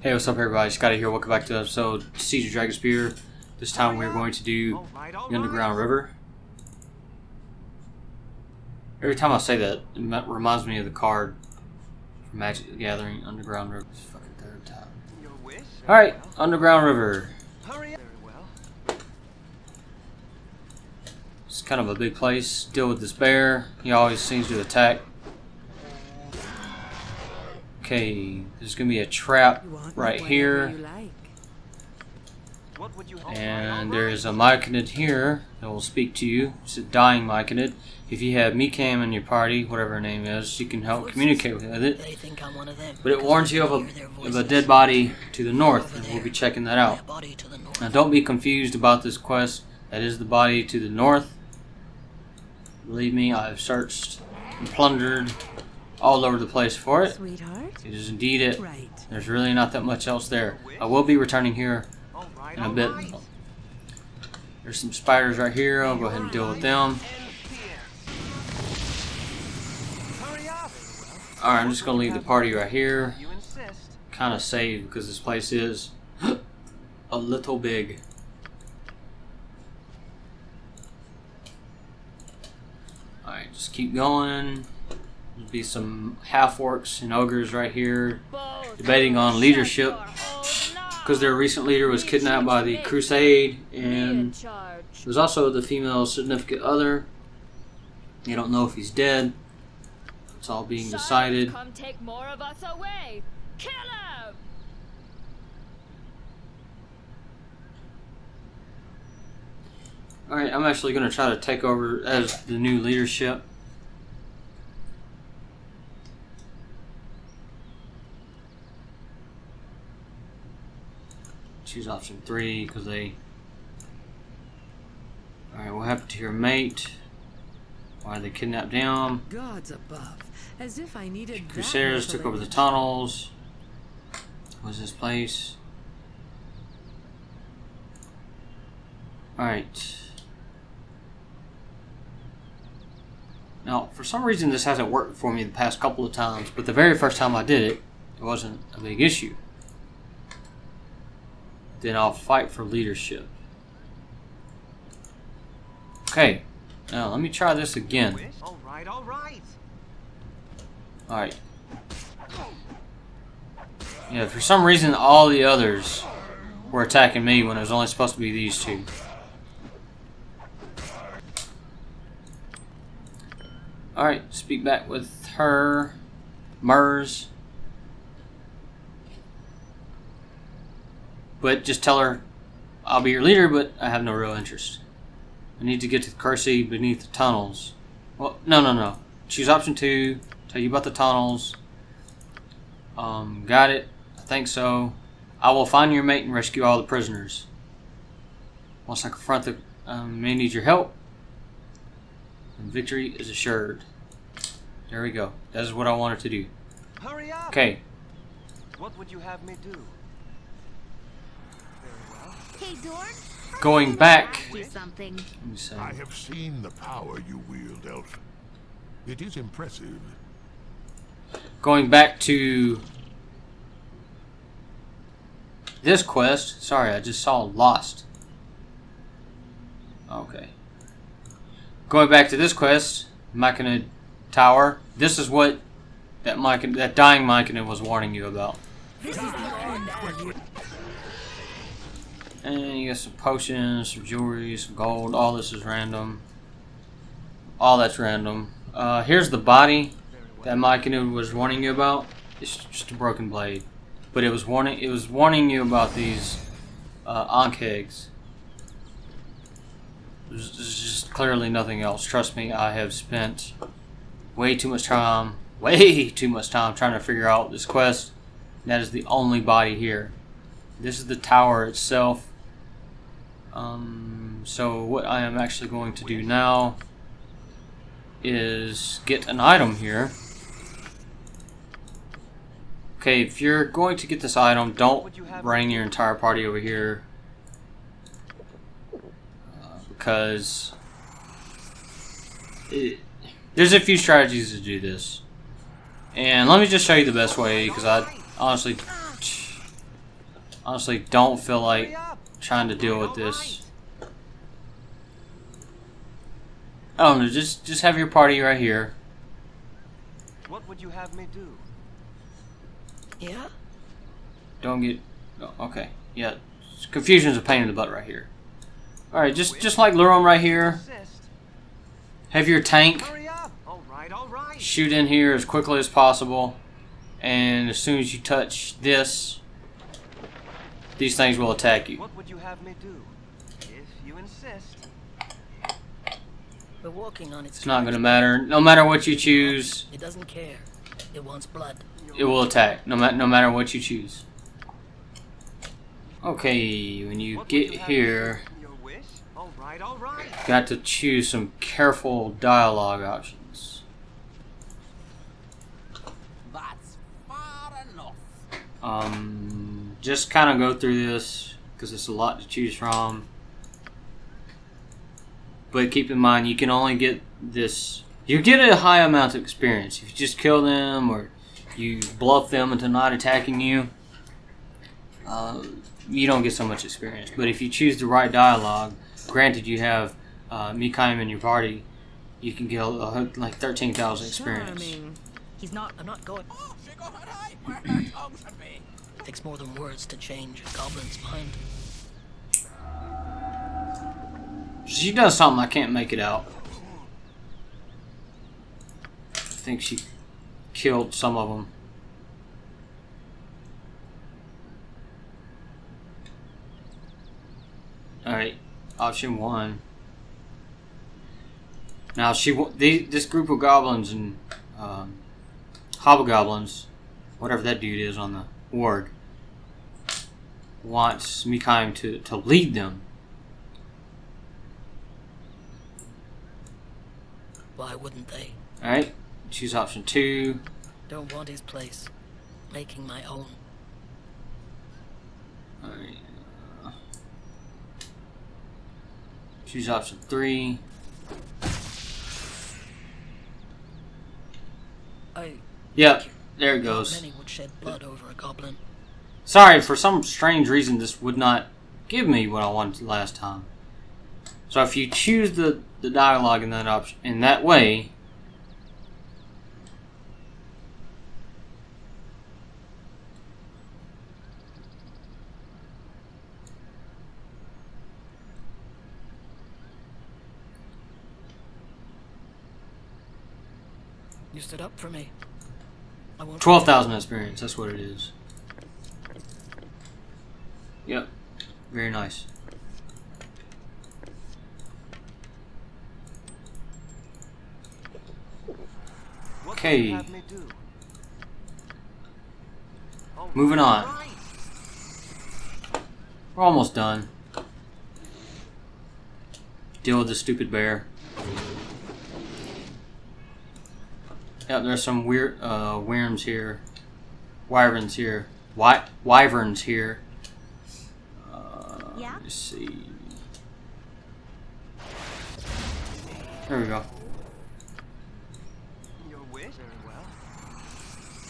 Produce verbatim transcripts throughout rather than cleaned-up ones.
Hey, what's up everybody, Scotty here, welcome back to the episode Siege of Dragonspear. This time we're going to do the Underground River. Every time I say that, it reminds me of the card from Magic the Gathering, Underground River. It's fucking third time. Alright, Underground River. It's kind of a big place. Deal with this bear, he always seems to attack. Okay, there's gonna be a trap right here, and there's a Myconid here that will speak to you. It's a dying Myconid. If you have Mikam in your party, whatever her name is, you can help communicate with it. But it warns you of a, of a dead body to the north, and we'll be checking that out. Now, don't be confused about this quest. That is the body to the north. Believe me, I've searched and plundered all over the place for it. Sweetheart? It is indeed it. Right. There's really not that much else there. I will be returning here in a bit. There's some spiders right here. I'll go ahead and deal with them. Alright, I'm just going to leave the party right here. Kind of save because this place is a little big. Alright, just keep going. There'll be some half-orcs and ogres right here debating on leadership because their recent leader was kidnapped by the crusade, and there's also the female significant other. You don't know if he's dead. It's all being decided. Come take more of us away. Kill him! Alright, I'm actually going to try to take over as the new leadership. Choose option three because they. Alright, what happened to your mate? Why they kidnapped him? Gods above, as if I needed. Crusaders took over the tunnels. What was this place? Alright. Now, for some reason, this hasn't worked for me the past couple of times, but the very first time I did it, it wasn't a big issue. Then I'll fight for leadership. Okay, now let me try this again. All right, all right. All right. Yeah, for some reason all the others were attacking me when it was only supposed to be these two. All right, speak back with her, Murs. But just tell her, I'll be your leader, but I have no real interest. I need to get to the Kersey beneath the tunnels. Well, no, no, no. Choose option two. Tell you about the tunnels. Um, got it. I think so. I will find your mate and rescue all the prisoners. Once I confront the um, may need your help, and victory is assured. There we go. That is what I wanted to do. Hurry up. Okay. What would you have me do? Going back, let me see. I have seen the power you wield, Elf. It is impressive. Going back to this quest. Sorry, I just saw Lost. Okay. Going back to this quest, Myconid Tower. This is what that Myconid, that dying Myconid was warning you about. This is the And you got some potions, some jewelry, some gold. All this is random. All that's random. Uh, here's the body that Myconid was warning you about. It's just a broken blade, but it was warning. It was warning you about these uh, Ankhegs. There's, there's just clearly nothing else. Trust me, I have spent way too much time, way too much time trying to figure out this quest. That is the only body here. This is the tower itself. Um, so what I am actually going to do now is get an item here. Okay, if you're going to get this item, don't bring your entire party over here uh, because it, there's a few strategies to do this, and let me just show you the best way because I honestly honestly don't feel like trying to deal with this. I don't know, just just have your party right here. What would you have me do? Yeah? Don't get... Oh, okay. Yeah. Confusion's a pain in the butt right here. Alright, just just like Luron right here. Have your tank shoot in here as quickly as possible. And as soon as you touch this, these things will attack you. What would you have me do? If you insist. We're walking on its, it's not going to matter. No matter what you choose, it doesn't care. It wants blood. It will attack. No matter no matter what you choose. Okay, when you what get you here, your wish? All right, all right. Got to choose some careful dialogue options. That's far enough. Um, just kind of go through this because it's a lot to choose from. But keep in mind, you can only get this... You get a high amount of experience. If you just kill them or you bluff them into not attacking you, uh, you don't get so much experience. But if you choose the right dialogue, granted you have uh, Mikam in your party, you can get uh, like thirteen thousand experience. Sure, I mean, he's not, I'm not going... It takes more than words to change a goblin's mind. She does something I can't make it out. I think she killed some of them. Alright, option one. Now, she they, this group of goblins and um, hobgoblins, whatever that dude is on the org, wants Mikam to, to lead them. Why wouldn't they? Alright, choose option two. Don't want his place. Making my own. Alright. Choose option three. I yep, there it goes. Many would shed blood over a goblin. Sorry, for some strange reason this would not give me what I wanted last time. So if you choose the, the dialogue in that option in that way, you stood up for me. I won't. twelve thousand experience. That's what it is. Yep. Very nice. Okay, moving on. We're almost done. Deal with the stupid bear. Yep, there's some weird uh, worms here. Wyverns here. Wy wyverns here. Uh, let's see. There we go.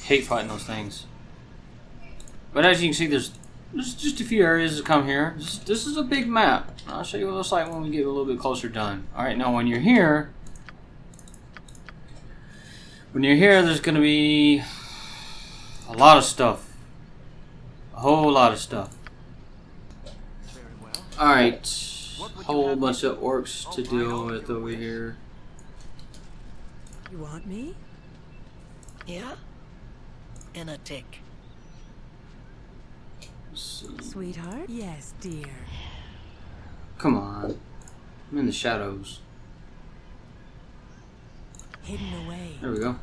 Hate fighting those things, but as you can see, there's, there's just a few areas that come here. This, this is a big map. I'll show you what it looks like when we get a little bit closer done. All right, now when you're here, when you're here, there's going to be a lot of stuff, a whole lot of stuff. All right, whole bunch of orcs to deal with over here. You want me? Yeah. And a tick. Sweetheart? Yes, dear. Come on. I'm in the shadows. Hidden away. There we go.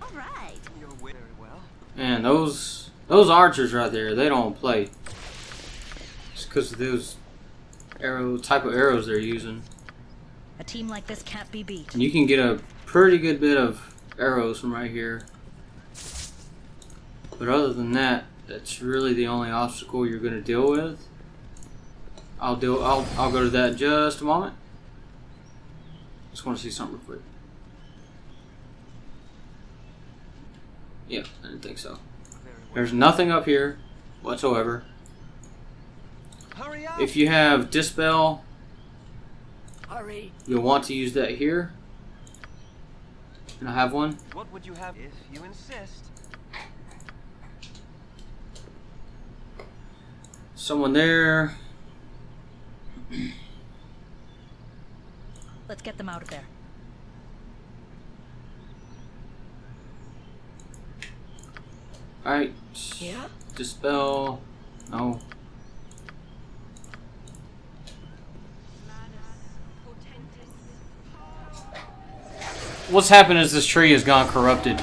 All right. You're very well. And those those archers right there, they don't play. It's because of those arrow type of arrows they're using. A team like this can't be beat. And you can get a pretty good bit of arrows from right here, but other than that, that's really the only obstacle you're going to deal with. I'll do. I'll I'll go to that in just a moment. Just want to see something real quick. Yeah, I didn't think so. There's nothing up here whatsoever. If you have Dispel, Hurry. you'll want to use that here. And I have one. What would you have if you insist? Someone there. Let's get them out of there. Alright. Yeah. Dispel. No. What's happened is this tree has gone corrupted.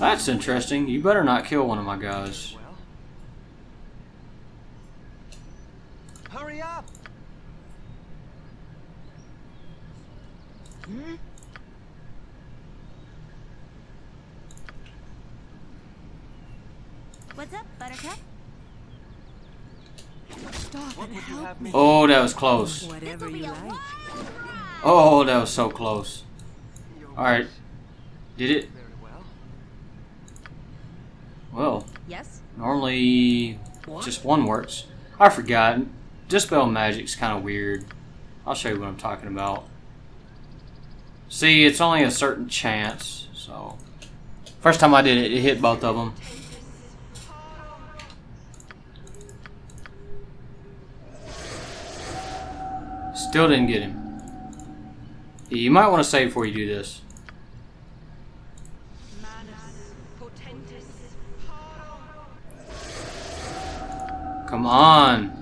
That's interesting. You better not kill one of my guys. Hurry up. Hmm? What's up, Buttercup? Stop and help me. Oh, that was close. Whatever you like. Oh, that was so close. Alright. Did it? Well. Yes. Normally, what? Just one works. I forgot. Dispel magic's kind of weird. I'll show you what I'm talking about. See, it's only a certain chance. So, first time I did it, it hit both of them. Still didn't get him. You might want to save before you do this. Come on.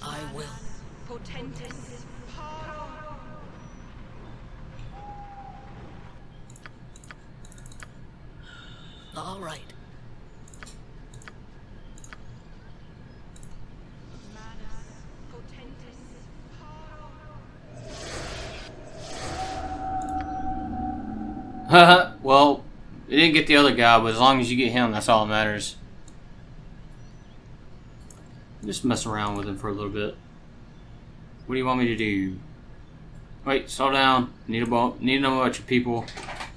I will. All right. Haha, well, it didn't get the other guy, but as long as you get him, that's all that matters. Just mess around with him for a little bit. What do you want me to do? Wait, slow down. Need a boat. Need to know about your people.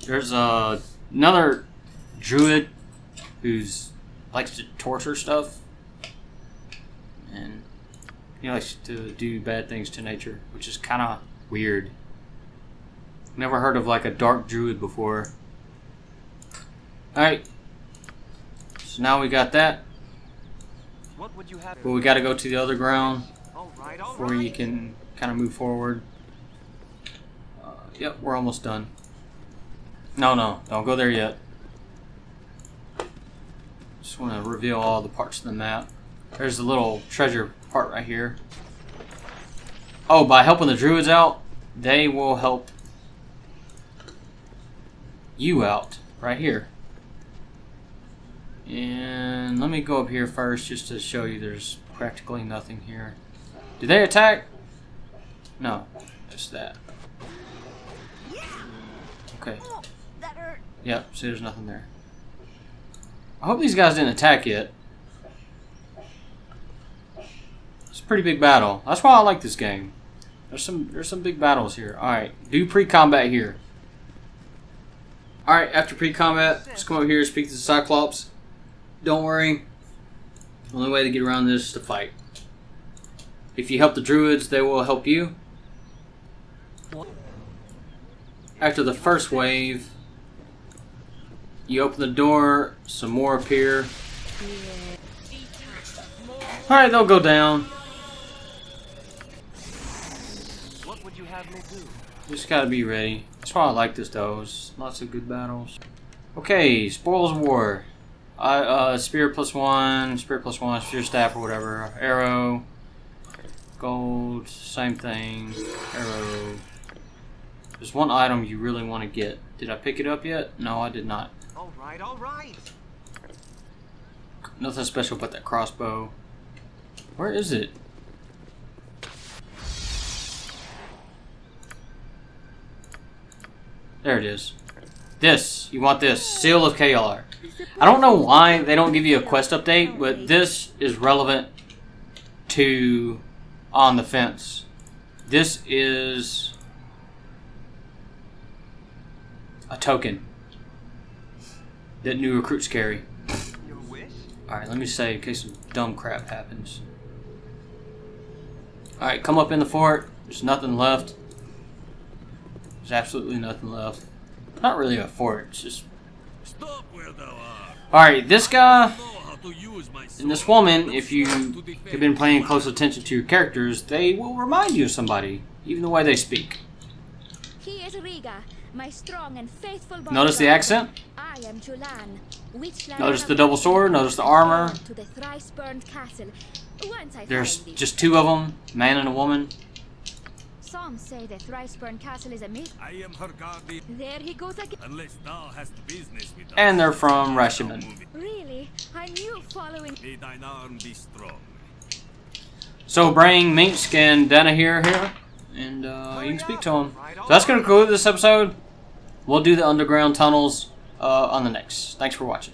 There's uh, another druid who's likes to torture stuff. And he likes to do bad things to nature, which is kind of weird. Never heard of like a dark druid before. Alright. So now we got that. What would you have? But we gotta go to the other ground all right, all before right. you can kind of move forward. Uh, yep, we're almost done. No, no, don't go there yet. Just want to reveal all the parts of the map. There's the little treasure part right here. Oh, by helping the druids out, they will help you out right here. And let me go up here first just to show you there's practically nothing here. Do they attack? No, just that. Okay. Yep, see, there's nothing there. I hope these guys didn't attack yet. It's a pretty big battle. That's why I like this game. There's some there's some big battles here. Alright, do pre-combat here. Alright, after pre-combat, let's come over here and speak to the Cyclops. Don't worry. The only way to get around this is to fight. If you help the druids, they will help you. After the first wave, you open the door, some more appear. Alright, they'll go down. What would you have me do? Just gotta be ready. That's why I like this though. There's lots of good battles. Okay, Spoils of War. I uh spear plus one, spear plus one, spear staff or whatever. Arrow. Gold, same thing. Arrow. There's one item you really want to get. Did I pick it up yet? No, I did not. Alright, alright. Nothing special but that crossbow. Where is it? There it is. This. You want this. Seal of Caelar. I don't know why they don't give you a quest update, but this is relevant to on the fence. This is a token that new recruits carry. Alright, let me save in case some dumb crap happens. Alright, come up in the fort. There's nothing left. There's absolutely nothing left. Not really a fort, it's just... Alright, this guy and this woman, if you have been paying close attention to your characters, they will remind you of somebody, even the way they speak. He is Rigah, my strong and faithful bodyguard. Notice the accent. I am Julann. Notice the double sword, notice the armor. To the Risburn Castle. Once I There's just two of them, a man and a woman. Some say that Risburn Castle is a myth. I am her guardian. There he goes again. Unless thou hast business with us. And they're from Rashomon. Really? I knew following. May thine arm be strong. So bring Minsk and Dana here, here, and uh, you can speak to them. So that's going to conclude this episode. We'll do the underground tunnels uh, on the next. Thanks for watching.